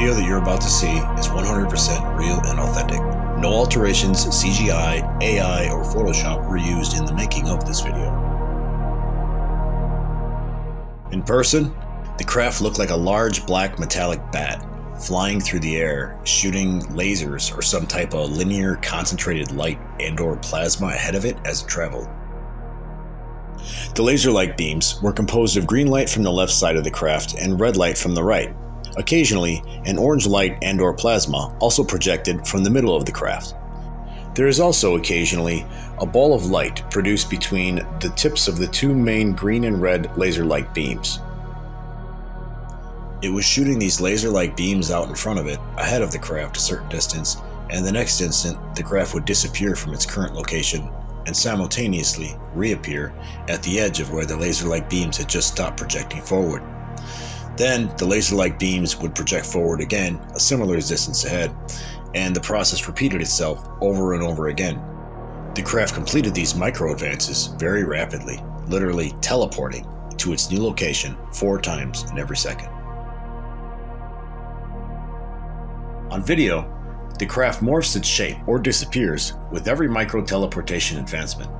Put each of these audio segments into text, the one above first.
video that you're about to see is 100% real and authentic. No alterations, CGI, AI, or Photoshop were used in the making of this video. In person, the craft looked like a large black metallic bat flying through the air, shooting lasers or some type of linear concentrated light and/or plasma ahead of it as it traveled. The laser-like beams were composed of green light from the left side of the craft and red light from the right. Occasionally, an orange light and/or plasma also projected from the middle of the craft. There is also occasionally a ball of light produced between the tips of the two main green and red laser-like beams. It was shooting these laser-like beams out in front of it, ahead of the craft a certain distance, and the next instant the craft would disappear from its current location and simultaneously reappear at the edge of where the laser-like beams had just stopped projecting forward. Then the laser-like beams would project forward again, a similar distance ahead, and the process repeated itself over and over again. The craft completed these micro-advances very rapidly, literally teleporting to its new location 4 times in every second. On video, the craft morphs its shape or disappears with every micro-teleportation advancement.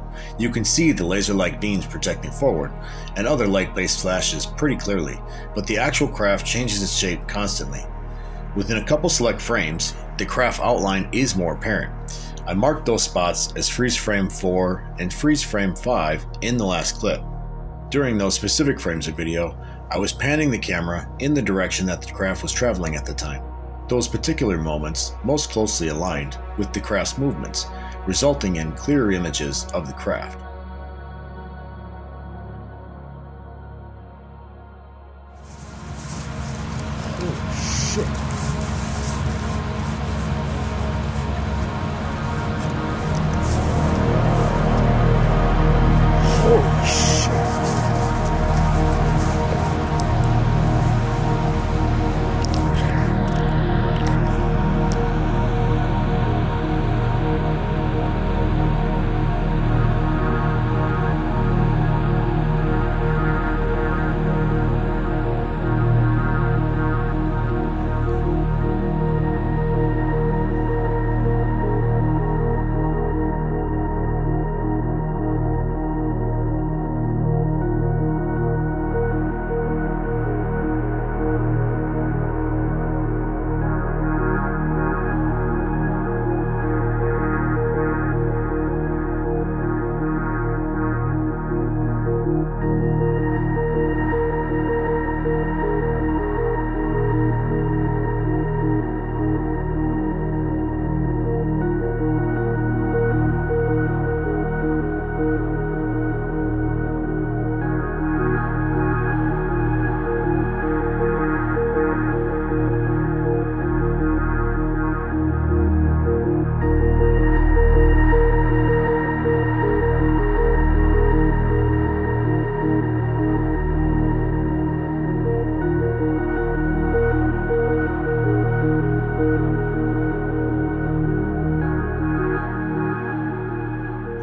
You can see the laser-like beams projecting forward and other light-based flashes pretty clearly, but the actual craft changes its shape constantly. Within a couple select frames, the craft outline is more apparent. I marked those spots as freeze frame 4 and freeze frame 5 in the last clip. During those specific frames of video, I was panning the camera in the direction that the craft was traveling at the time. Those particular moments most closely aligned with the craft's movements, resulting in clearer images of the craft. Oh, shit.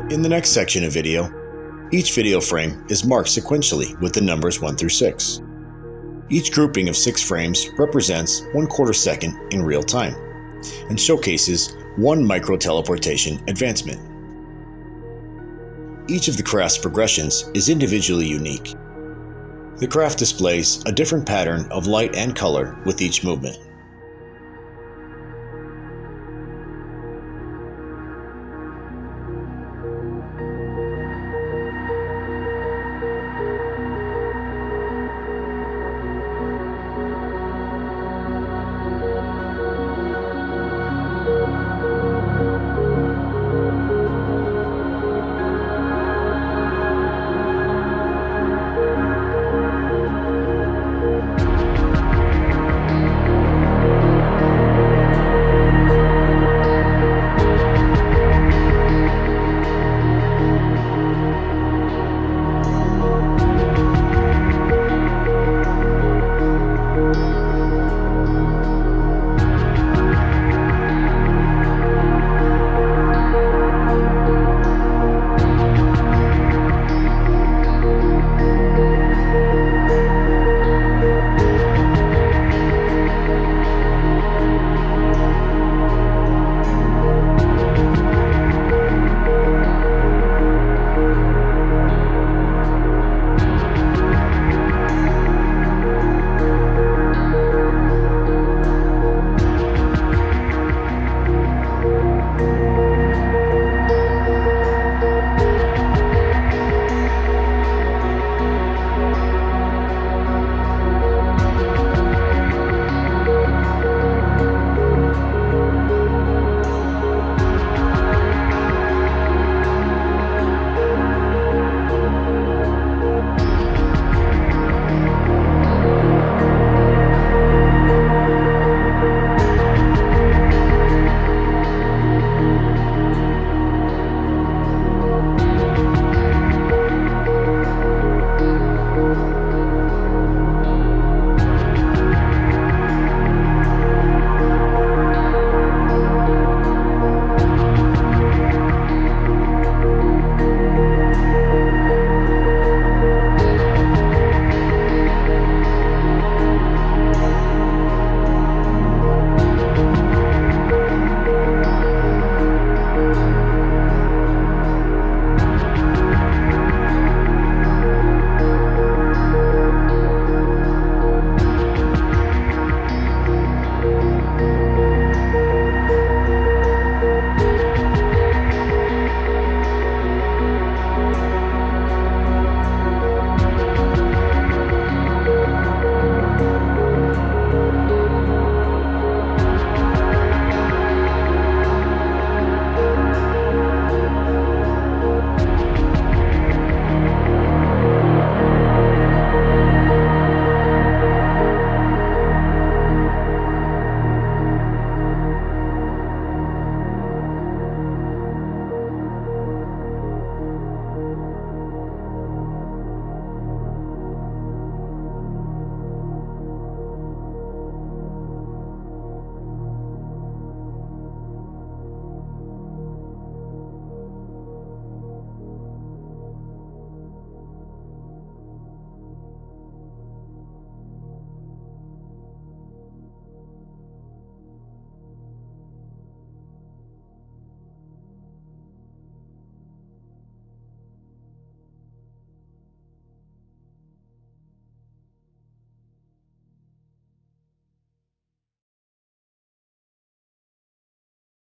In the next section of video, each video frame is marked sequentially with the numbers 1 through 6. Each grouping of 6 frames represents 1/4 second in real time and showcases one micro-teleportation advancement. Each of the craft's progressions is individually unique. The craft displays a different pattern of light and color with each movement.